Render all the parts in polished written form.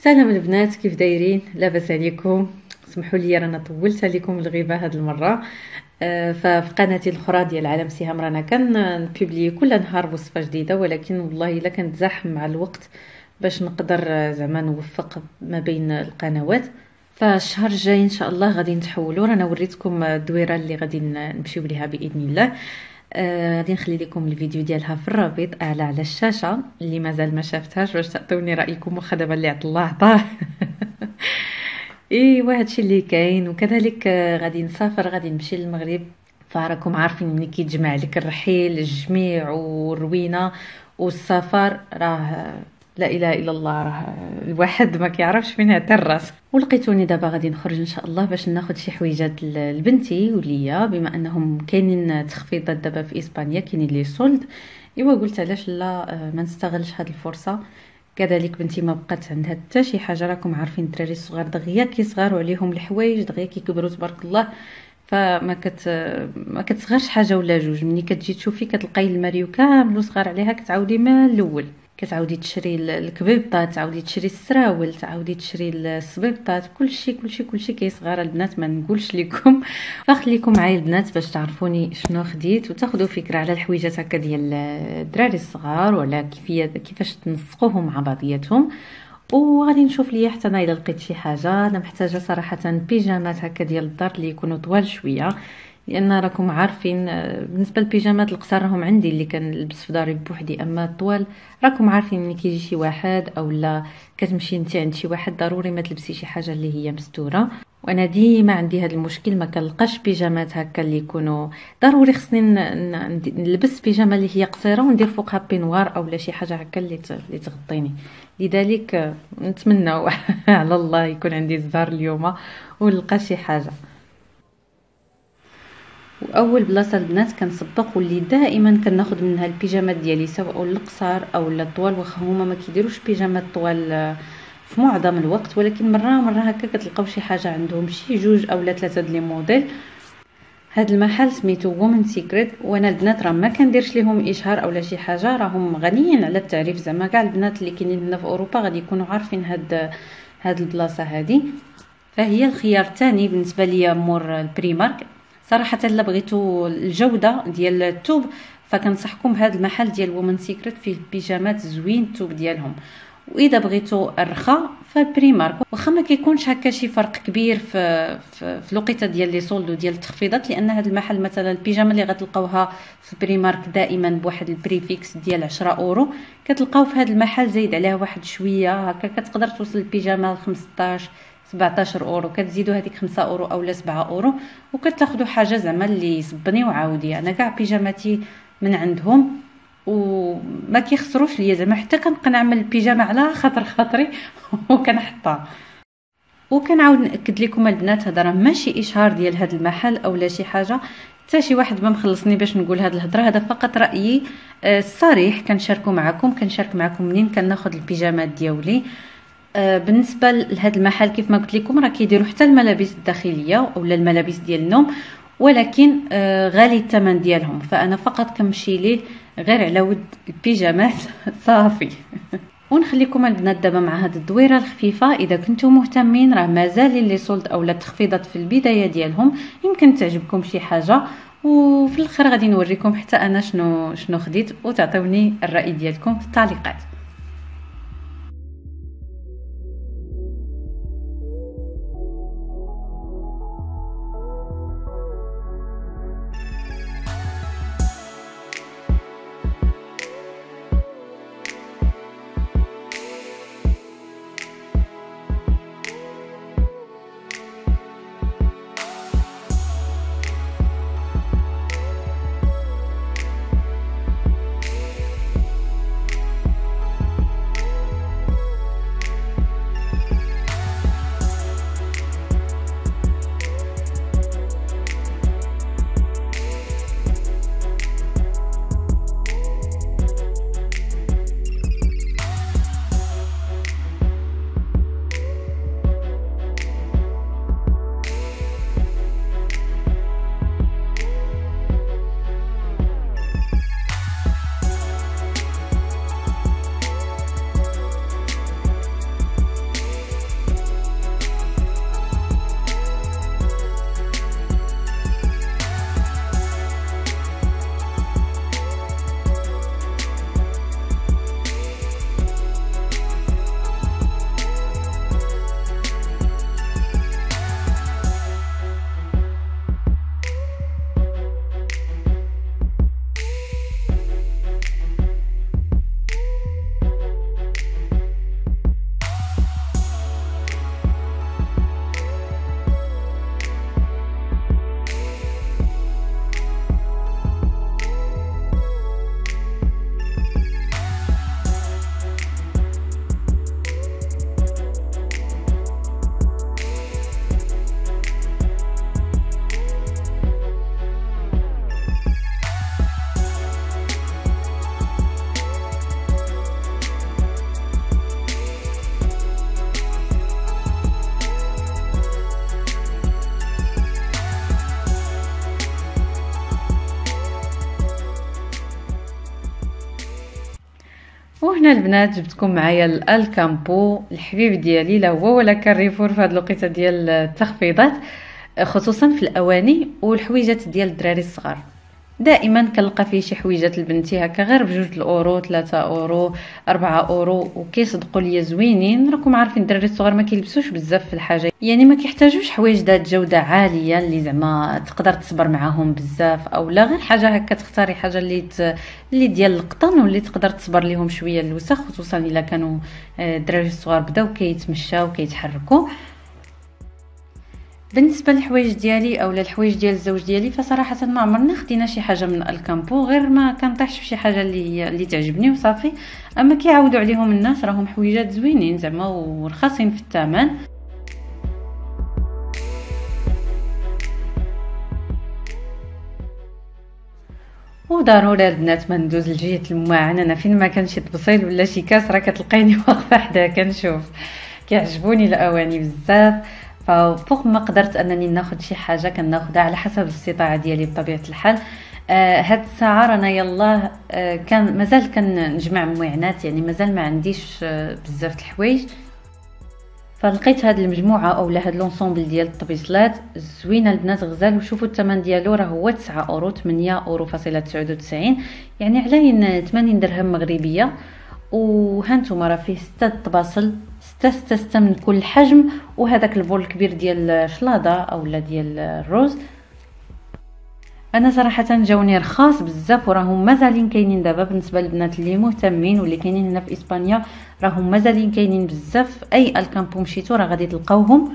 سلام البنات، كيف دايرين؟ لاباس عليكم؟ سمحوا لي رانا طولت عليكم الغيبه هاد المره. ففي قناتي الاخرى ديال عالم سهام رانا كنبوبلي كل نهار وصفه جديده، ولكن والله الا كنت زحم مع الوقت باش نقدر زعما نوفق ما بين القنوات. فالشهر الجاي ان شاء الله غادي نتحولوا، رانا وريتكم الدويره اللي غادي نمشيو ليها باذن الله. غادي نخلي لكم الفيديو ديالها في الرابط اعلى على الشاشه، اللي مازال ما شافتهاش باش تعطوني رايكم، واخا دابا اللي عطى الله عطاه. ايوا هادشي اللي كاين. وكذلك غادي نسافر، غادي نمشي للمغرب، فراكم عارفين ملي كيتجمع لك الرحيل الجميع والروينه والسفر، راه لا اله الا الله، راه الواحد ما كيعرفش فين عطى الراس. ولقيتوني دابا غادي نخرج ان شاء الله باش ناخذ شي حويجات لبنتي وليا، بما انهم كاينين تخفيضات دابا في اسبانيا، كاينين لي سولد. ايوا قلت علاش لا ما نستغلش هاد الفرصه. كذلك بنتي ما بقات عندها حتى شي حاجه، راكم عارفين الدراري الصغار دغيا كيصغاروا عليهم الحوايج، دغيا كيكبروا تبارك الله، فما كتصغرش حاجه ولا جوج. ملي كتجي تشوفي كتلقاي الماريو كامل صغار عليها، كتعاودي من الاول، كتعاودي تشري الكبيبطات، تعاودي تشري السراول، تعاودي تشري السبيبطات، كلشي كيصغار البنات، ما نقولش لكم. فخليكم معايا البنات باش تعرفوني شنو خديت وتاخذوا فكره على الحويجات هكا ديال الدراري الصغار، ولا كيفاش تنسقوهم مع بعضياتهم. وغادي نشوف ليا حتى انا الا لقيت شي حاجه. انا محتاجه صراحه بيجامات هكا ديال الدار اللي يكونوا طوال شويه، لان راكم عارفين بالنسبه للبيجامات القصار راهم عندي اللي كنلبس في داري بوحدي، اما الطوال راكم عارفين ملي كيجي شي واحد اولا كتمشي انت عند شي واحد ضروري ما تلبسي شي حاجه اللي هي مستوره. وانا ديما عندي هذا المشكل، ما كنلقاش بيجامات هكا اللي يكونوا ضروري خصني نلبس بيجامه اللي هي قصيره وندير فوقها بينوار اولا شي حاجه هكا اللي تغطيني. لذلك نتمنى على الله يكون عندي الزهر اليوم ونلقى شي حاجه. واول بلاصه البنات كنصبق واللي دائما كناخذ منها البيجامات ديالي، سواء القصار او الطوال، واخا هما ما كيديروش بيجامات طوال في معظم الوقت، ولكن مره هكا كتلقاو شي حاجه عندهم، شي جوج اولا ثلاثه ديال لي موديل. هذا المحل سميتو وومن سيكريت، وانا البنات راه ما كنديرش ليهم اشهار اولا شي حاجه، راهم غنيين على التعريف، زعما كاع البنات اللي كاينين هنا في اوروبا غادي يكونوا عارفين هاد البلاصه هادي. فهي الخيار الثاني بالنسبه ليا مور البريمارك. صراحه الا بغيتو الجوده ديال التوب فكنصحكم بهذا المحل ديال وومن سيكريت، فيه البيجامات زوين التوب ديالهم. واذا بغيتو الرخا فالبريمارك، واخا ما كيكونش هكا شي فرق كبير في الوقيته ديال لي سولد وديال التخفيضات، لان هذا المحل مثلا البيجامه اللي غتلقاوها في بريمارك دائما بواحد البريفيكس ديال 10 اورو، كتلقاو في هذا المحل زايد عليها واحد شويه هكا، كتقدر توصل البيجامه ل 15 17 اورو، كتزيدوا هذيك 5 اورو اولا 7 اورو وكتاخذوا حاجه زعما اللي صبني وعاودي. انا كاع بيجاماتي من عندهم وما كيخسروش ليا، زعما حتى كنقنع من البيجامه على خاطري وكنحطها. وكنعاود ناكد لكم البنات، هذا راه ماشي اشهار ديال هذا المحل اولا شي حاجه، حتى شي واحد ما مخلصني باش نقول هاد الهضره، هذا فقط رايي الصريح كنشارك معكم منين كناخذ البيجامات ديالي. بالنسبه لهذا المحل كيف ما قلت لكم راه كيديروا حتى الملابس الداخليه اولا الملابس ديال النوم، ولكن غالي الثمن ديالهم، فانا فقط كنمشي ليه غير على ود البيجامات صافي. ونخليكم البنات دابا مع هاد الدويره الخفيفه. اذا كنتم مهتمين راه مازال لي سولد اولا التخفيضات في البدايه ديالهم، يمكن تعجبكم شي حاجه، وفي الاخر غادي نوريكم حتى انا شنو خديت وتعطوني الراي ديالكم في التعليقات. هنا البنات جبتكم معايا الكامبو الحبيب ديالي، لا هو ولا كاريفور في هاد الوقيته ديال التخفيضات، خصوصا في الاواني والحويجات ديال الدراري الصغار. دائما كنلقى فيه شي حويجات لبنتي هكا غير بجوج الاورو، 3 اورو، 4 اورو، وكيصدقوا ليا زوينين. راكم عارفين الدراري الصغار ما كيلبسوش بزاف في الحاجه، يعني ما كيحتاجوش حوايج ذات جوده عاليه اللي زعما تقدر تصبر معاهم بزاف، او لا غير حاجه هكا تختاري حاجه اللي ديال القطن واللي تقدر تصبر ليهم شويه الوسخ، خصوصا الا كانوا الدراري الصغار بداو كيتمشاو كيتحركوا. بالنسبه للحوايج ديالي اولا الحوايج ديال الزوج ديالي، فصراحه ما عمرنا خدينا شي حاجه من الكامبو، غير ما كنطيحش في شي حاجه اللي تعجبني وصافي. اما كيعاودوا عليهم الناس، راهم حويجات زوينين زعما ورخاصين في الثمن. وضروري البنات ما ندوز لجهه المواعن، انا فين ما كان شي طبسيل ولا شي كاس راه كتلقيني واقفه حداها كنشوف. كيعجبوني الاواني بزاف، فوق ما قدرت انني ناخذ شي حاجه كناخذها على حسب الاستطاعه ديالي بطبيعه الحال. هاد الساعه رانا يلاه كان مازال كنجمع مواعنات، يعني مازال ما عنديش بزاف الحوايج، فلقيت هاد المجموعه اولا هاد لونسومبل ديال الطبيصلات زوينه البنات غزال. وشوفوا الثمن ديالو راه هو 9 اورو، 8 اورو فاصلة 99، يعني على 80 درهم مغربيه. وهانتوما راه فيه 6 طباصل، 6 من كل حجم، وهذاك البول الكبير ديال الشلاضه اولا ديال الروز. انا صراحه جاوني رخاص بزاف، وراهم مازالين كاينين دابا بالنسبه للبنات اللي مهتمين واللي كاينين هنا في اسبانيا، راهم مازالين كاينين بزاف. اي الكامبو مشيتو راه غادي تلقاوهم،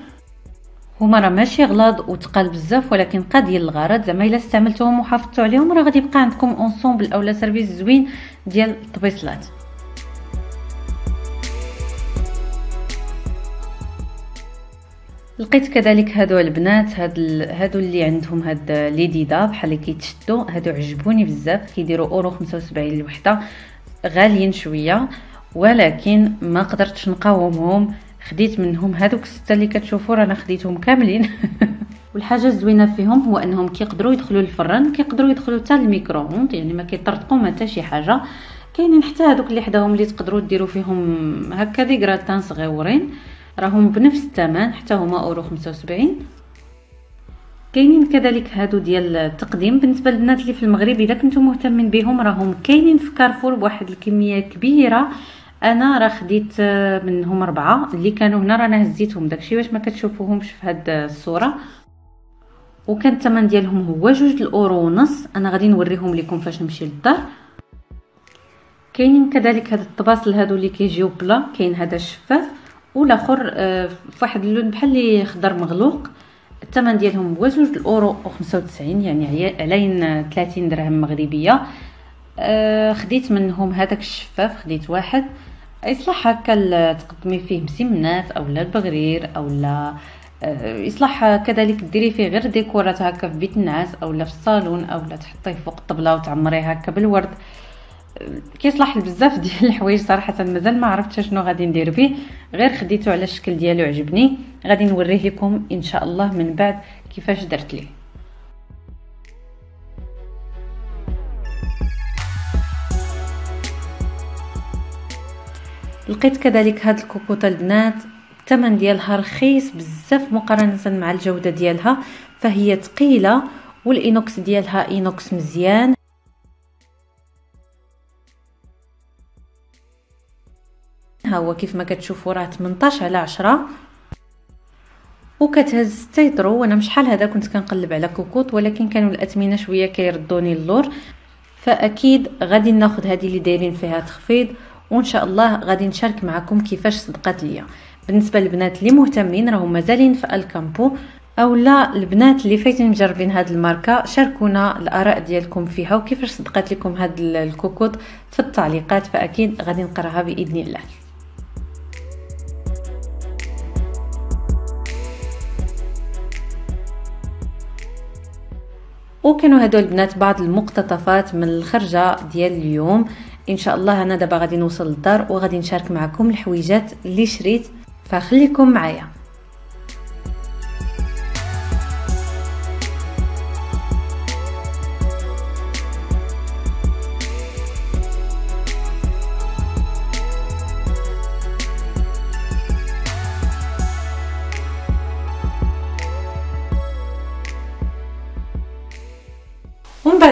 هما راه ماشي غلاض وتقال بزاف، ولكن قاديين الغرض زعما الا استعملتوهم وحافظتوا عليهم راه غادي يبقى عندكم اونسومبل اولا سيرفيس زوين ديال الطبيصلات. لقيت كذلك هادو البنات، هادو اللي عندهم هاد ليديدا بحال اللي كيتشدوا، هادو عجبوني بزاف، كيديروا اورو 75 الوحده، غاليين شويه ولكن ما قدرتش نقاومهم، خديت منهم هادوك 6 اللي كتشوفوا رانا خديتهم كاملين. والحاجه الزوينه فيهم هو انهم كيقدروا يدخلوا للفرن، كيقدروا يدخلوا حتى للميكرووند، يعني ما كيطرطقوا حتى شي حاجه. كاينين حتى هادوك اللي حداهم اللي تقدروا ديروا فيهم هكا دي غراتان صغيورين، راهم بنفس الثمن حتى هما اورو 75. كاينين كذلك هادو ديال التقديم. بالنسبه للبنات اللي في المغرب اذا كنتم مهتمين بهم راهم كاينين في كارفور بواحد الكميه كبيره، انا راه خديت منهم 4 اللي كانوا هنا، رانا هزيتهم داكشي باش ما كتشوفوهمش في هاد الصوره. وكان الثمن ديالهم هو 2 الاورو ونص، انا غادي نوريهم لكم فاش نمشي للدار. كاينين كذلك هاد الطباصل هادو اللي كيجيو بلا، كاين هذا الشفاف والاخر فواحد اللون بحال اللي خضر مغلوق، الثمن ديالهم هو 2 الاورو و 95، يعني على 30 درهم مغربيه. خديت منهم هذاك الشفاف، خديت واحد يصلح هكا تقدمي فيه مسمنات اولا البغرير، اولا يصلح كذلك ديري فيه غير ديكورات هكا في بيت الناس اولا في الصالون، اولا تحطيه فوق الطبله وتعمريه هكا بالورد. كيصلح لبزاف ديال الحوايج صراحه، مازال ما عرفتش شنو غادي ندير به، غير خديته على الشكل ديالو عجبني، غادي نوريه لكم ان شاء الله من بعد كيفاش درت ليه. لقيت كذلك هاد الكوكوطه البنات، الثمن ديالها رخيص بزاف مقارنه مع الجوده ديالها، فهي ثقيله والإينوكس ديالها إينوكس مزيان. هو كيف ما كتشوفوا راه 18 على 10، وكتهز 6 يورو. وانا شحال هذا كنت كنقلب على كوكوط، ولكن كانوا الاثمنه شويه كيردوني اللور، فاكيد غادي ناخذ هذه اللي دايرين فيها تخفيض، وان شاء الله غادي نشارك معكم كيفاش صدقات ليا. بالنسبه للبنات اللي مهتمين راهم مازالين في الكامبو، اولا البنات اللي فايتين مجربين هاد الماركه شاركونا الاراء ديالكم فيها وكيفاش صدقات لكم هاد الكوكوط في التعليقات، فاكيد غادي نقراها باذن الله. وكانوا هادو البنات بعض المقتطفات من الخرجه ديال اليوم. ان شاء الله انا دابا غادي نوصل للدار وغادي نشارك معكم الحويجات اللي شريت، فخليكم معايا.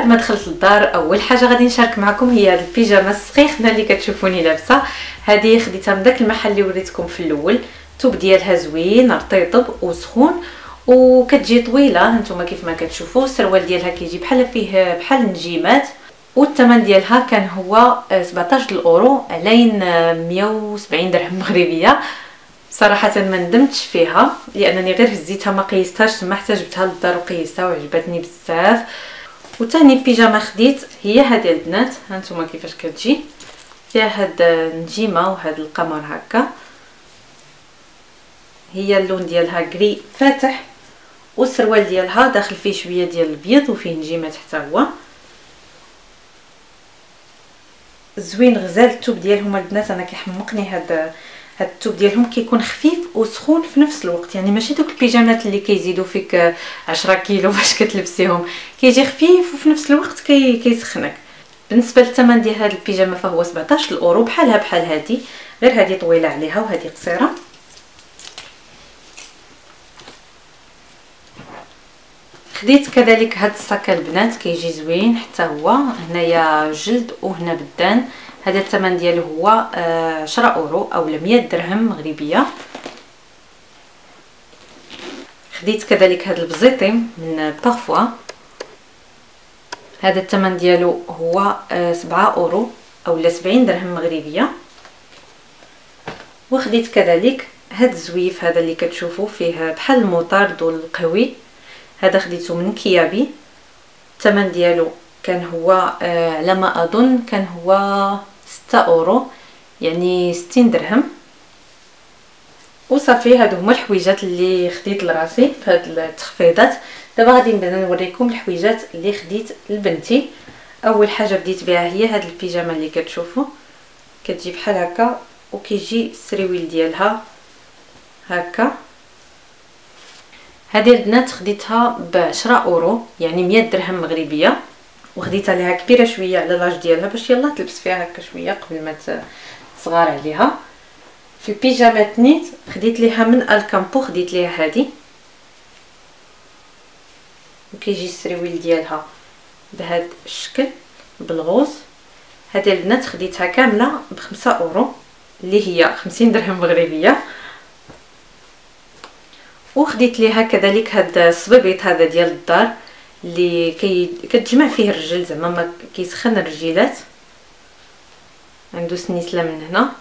بعد ما دخلت للدار اول حاجه غادي نشارك معكم هي البيجامه السخيخنه اللي كتشوفوني لابسه. هذه خديتها من داك المحل اللي وريتكم في الاول. الثوب ديالها زوين رطيطب وسخون وكتجي طويله هانتوما كيف ما كتشوفوا. السروال ديالها كيجي بحال فيه بحال النجيمات، والثمن ديالها كان هو 17 الاورو علين 170 درهم مغربيه. صراحه ما ندمتش فيها لانني غير هزيتها ما قيستهاش، تما حتى جبتها للدار وقيستها وعجبتني بزاف. وثاني بيجامه خديت هي هذه البنات، هانتوما كيفاش كتجي فيها هاد النجيمه وهاد القمر هكا. هي اللون ديالها غري فاتح، والسروال ديالها داخل فيه شويه ديال الابيض وفيه نجيمات حتى هو زوين. غزال التوب ديالهم البنات، انا كيحمقني هاد التوب ديالهم، كيكون خفيف وسخون في نفس الوقت. يعني ماشي دوك البيجامات اللي كيزيدوا فيك 10 كيلو باش كتلبسيهم، كيجي خفيف وفي نفس الوقت كيسخنك. بالنسبه للثمن ديال هاد البيجامه فهو 17 الاورو، بحالها بحال هادي، غير هادي طويله عليها وهادي قصيره. خديت كذلك هاد الصاك البنات، كيجي زوين حتى هو، هنايا جلد وهنا بدان. هذا الثمن ديالو هو 10 اورو او 100 درهم مغربيه. خديت كذلك هاد البزيطي من بارفوا، هذا الثمن ديالو هو 7 اورو او 70 درهم مغربيه. وخديت كذلك هاد الزويف هذا اللي كتشوفوا فيه بحال المطارد والقوي، هذا خديته من كيابي. الثمن ديالو كان هو على ما اظن كان هو 6 اورو يعني 60 درهم. وصافي هادو هما الحويجات اللي خديت لراسي في هاد التخفيضات. دابا غادي نبدا نوريكم الحويجات اللي خديت لبنتي. اول حاجه بديت بها هي هاد البيجامه اللي كتشوفوا، كتجي بحال هكا وكيجي السريويل ديالها هكا. هذه البنات خديتها ب 10 اورو يعني 100 درهم مغربيه، وخديتها ليها كبيره شويه على لاج ديالها باش يلا تلبس فيها هكا شويه قبل ما تصغر عليها. في البيجامات نيت خديت ليها من الكامبو، خديت ليها هذه وكيجي السرويل ديالها بهذا الشكل بالغوص. هذه البنات خديتها كامله ب 5 اورو اللي هي 50 درهم مغربيه. وخديت ليها كذلك هاد الصبيبيط هذا ديال الدار اللي كتجمع فيه الرجل، زعما ما كيسخن الرجيلات، عنده سنيسله من هنا.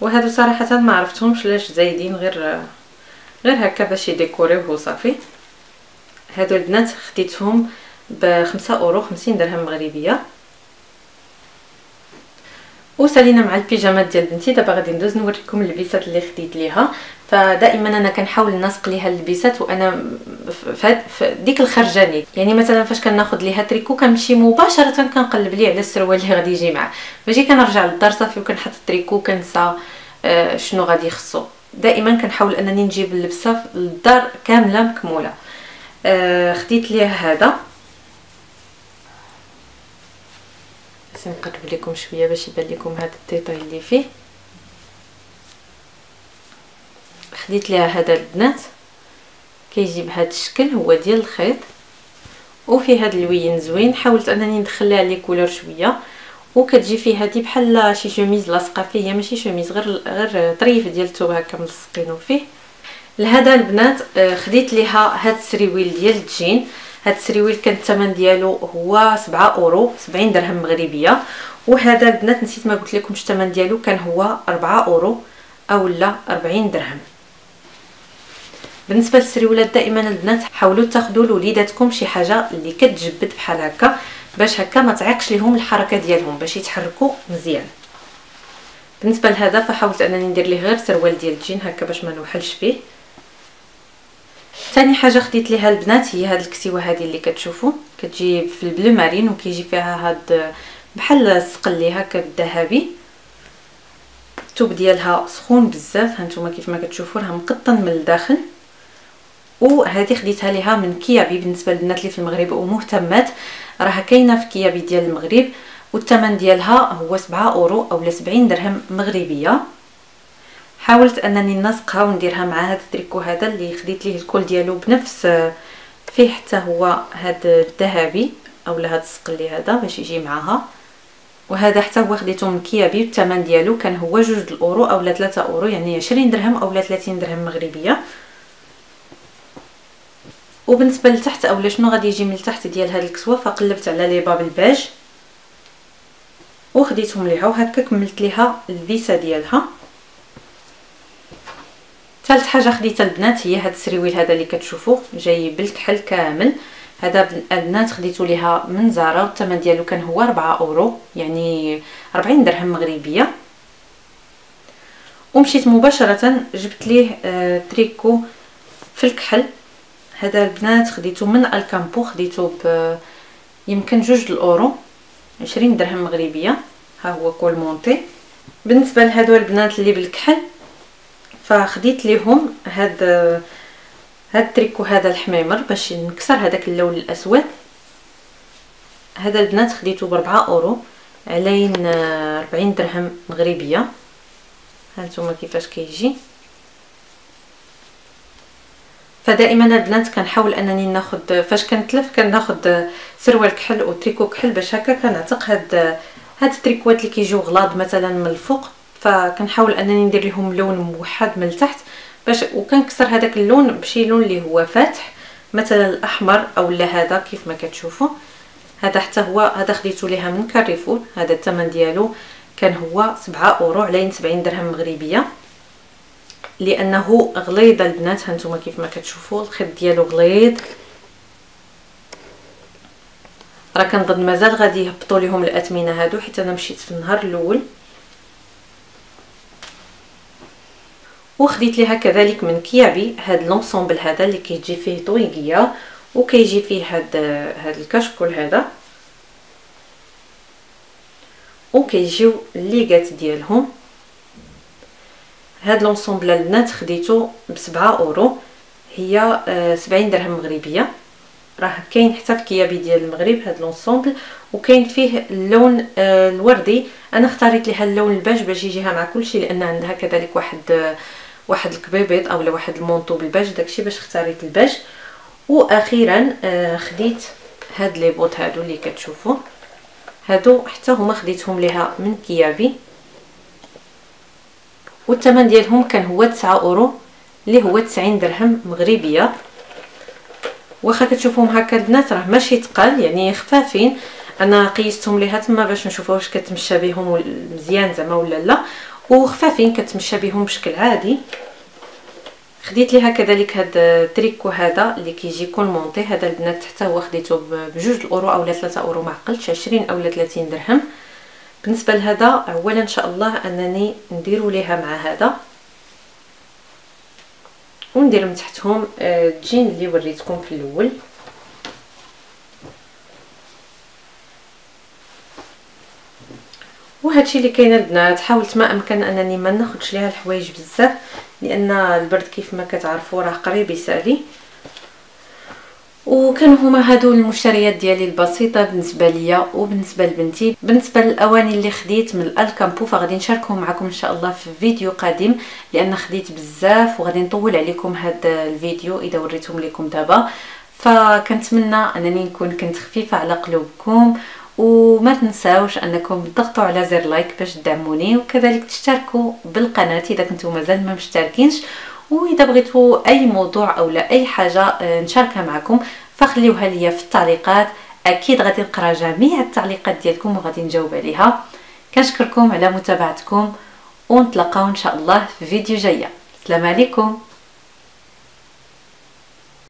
وهادو صراحه ما عرفتهمش لاش زايدين غير هكا باش يديكوريوه وصافي. هادو البنات خديتهم ب 5 اورو 50 درهم مغربيه. وسالينا مع البيجامات ديال بنتي. دابا غادي ندوز نوريكم اللبسات اللي خديت ليها. فدائما انا كنحاول نسق ليها اللبسات وانا في ديك الخرجاني، يعني مثلا فاش كناخذ ليها تريكو كنمشي مباشره كنقلب ليه على السروال اللي غادي يجي معاه، ماشي كنرجع للدار صافي وكنحط التريكو كنسى شنو غادي يخصو. دائما كنحاول انني نجيب اللبسه للدار كامله مكموله. خديت ليها هذا، نقرب لكم شويه باش يبان لكم هذا الديتاي اللي فيه. خديت ليها هذا البنات، كيجي بهذا الشكل هو ديال الخيط وفي هذا اللوين زوين. حاولت انني ندخل لها لي كولور شويه، وكتجي فيه هذه بحال شي شوميز لاصقه فيه، هي ماشي شوميز غير طريف ديال الثوب هكا ملصقينو فيه. لهذا البنات خديت ليها هذا السريويل ديال الجين. هاد السريويل كان الثمن ديالو هو 7 اورو 70 درهم مغربيه. وهذا البنات نسيت ما قلت لكمش الثمن ديالو، كان هو 4 اورو اولا 40 درهم. بالنسبه للسريولات دائما البنات حاولوا تاخذوا لوليداتكم شي حاجه اللي كتجبد بحال هكا باش هكا ما تعيقش لهم الحركه ديالهم باش يتحركوا مزيان. بالنسبه لهذا فحاولت انني ندير ليه غير سروال ديال الجين هكا باش ما نوحلش فيه. ثاني حاجه خديت ليها البنات هي هاد الكسيوه هذه اللي كتشوفوا، كتجي في البلو مارين وكيجي فيها هاد بحال الصقل اللي هكا الذهبي. الثوب ديالها سخون بزاف، هانتوما كيف ما كتشوفوا راه مقطن من الداخل. وهذه خديتها ليها من كيابي. بالنسبه للبنات اللي في المغرب ومهتمات راها كاينه في كيابي ديال المغرب، والثمن ديالها هو 7 اورو او 70 درهم مغربيه. حاولت انني نسقها ونديرها مع هذا التريكو هذا اللي خديت ليه الكول ديالو بنفس فيه حتى هو هاد الذهبي اولا هاد الصقلي هذا باش يجي معاها. وهذا حتى هو خديته من كيابي، والثمن ديالو كان هو 2 اورو اولا 3 اورو، يعني 20 درهم اولا 30 درهم مغربيه. وبالنسبه لتحت اولا شنو غادي يجي من تحت ديال هاد الكسوه، فقلبت على لي باب الباج وخديتهم ليها، وهكا كملت ليها الفيسه ديالها. ثالث حاجه خديتها البنات هي هاد السريويل هذا اللي كتشوفوه جاي بالكحل كامل، هذا البنات خديتو ليها من زارا، والثمن ديالو كان هو 4 اورو يعني 40 درهم مغربيه. ومشيت مباشره جبت ليه تريكو في الكحل، هذا البنات خديتو من الكامبو، خديتو يمكن 2 اورو 20 درهم مغربيه. ها هو كول مونتي. بالنسبه لهادو البنات اللي بالكحل فخديت ليهم هاد التريكو هذا الحميمر باش نكسر هذاك اللون الاسود، هذا البنات خديته ب4 اورو علين 40 درهم مغربيه. ها نتوما كيفاش كيجي. فدائما البنات كنحاول انني ناخذ فاش كنتلف كناخذ سروال كحل وتريكو كحل باش هكا كنعتق هاد التريكوات اللي كيجيو غلاض مثلا من الفوق، فكنحاول انني ندير لهم لون موحد من التحت باش، وكنكسر هذاك اللون بشي لون اللي هو فاتح مثلا الاحمر اولا هذا كيف ما كتشوفوا. هذا حتى هو هذا خديته ليها من كاريفور، هذا الثمن ديالو كان هو 7 اورو على 70 درهم مغربيه، لانه غليظ البنات. هانتوما كيف ما كتشوفوا الخيط ديالو غليظ، راه كنظن مازال غادي يهبطوا ليهم الاثمنه هادو، حيت انا مشيت في النهار الاول. وخديت ليها كذلك من كيابي هاد لونسومبل هذا اللي كيجي فيه طويقيه وكيجي فيه هاد الكشكول هذا، وكيجيو الليغات ديالهم. هاد لونسومبل البنات خديته ب7 اورو هي 70 درهم مغربيه. راه كاين حتى في كيابي ديال المغرب هاد لونسومبل، وكاين فيه اللون الوردي. انا اختاريت ليها اللون الباج باش يجيها مع كلشي، لان عندها كذلك واحد الكبيبيط اولا واحد المونطو بالباج، داكشي باش اختاريت الباج. واخيرا خديت هاد لي بوط هادو اللي كتشوفوا، هادو حتى هما خديتهم ليها من كيابي، والثمن ديالهم كان هو 9 اورو اللي هو 90 درهم مغربيه. واخا كتشوفوهم هكا البنات راه ماشي ثقال، يعني خفافين. انا قيستهم ليها تما باش نشوف واش كتمشى بهم مزيان زعما ولا لا، وخفافين كتمشى بهم بشكل عادي. خديت ليها كذلك هاد التريكو هذا اللي كيجي كون مونطي، هذا البنات حتى هو خديته ب2 اورو اولا 3 اورو، ما عقلتش 20 اولا 30 درهم. بالنسبه لهذا اولا ان شاء الله انني نديرو ليها مع هذا، وندير من تحتهم الجين اللي وريتكم في الاول. وهادشي اللي كاين البنات. حاولت ما امكن انني ما ناخذش ليها الحوايج بزاف، لان البرد كيف ما كتعرفوا راه قريب يسالي. وكانوا هما هادو المشتريات ديالي البسيطه بالنسبه ليا وبالنسبه لبنتي. بالنسبه للاواني اللي خديت من الكامبو فغادي نشاركهم معكم ان شاء الله في فيديو قادم، لان خديت بزاف وغادي نطول عليكم هاد الفيديو اذا وريتهم لكم دابا. فكنتمنى انني كنت خفيفه على قلوبكم، وما تنساوش انكم تضغطوا على زر لايك باش تدعموني، وكذلك تشتركوا بالقناه اذا كنتم مازال ما مشتركينش. واذا بغيتوا اي موضوع اولا اي حاجه نشاركها معكم فخليوها ليا في التعليقات، اكيد غادي نقرا جميع التعليقات ديالكم وغادي نجاوب عليها. كنشكركم على متابعتكم، ونتلاقاو ان شاء الله في فيديو جايه. السلام عليكم.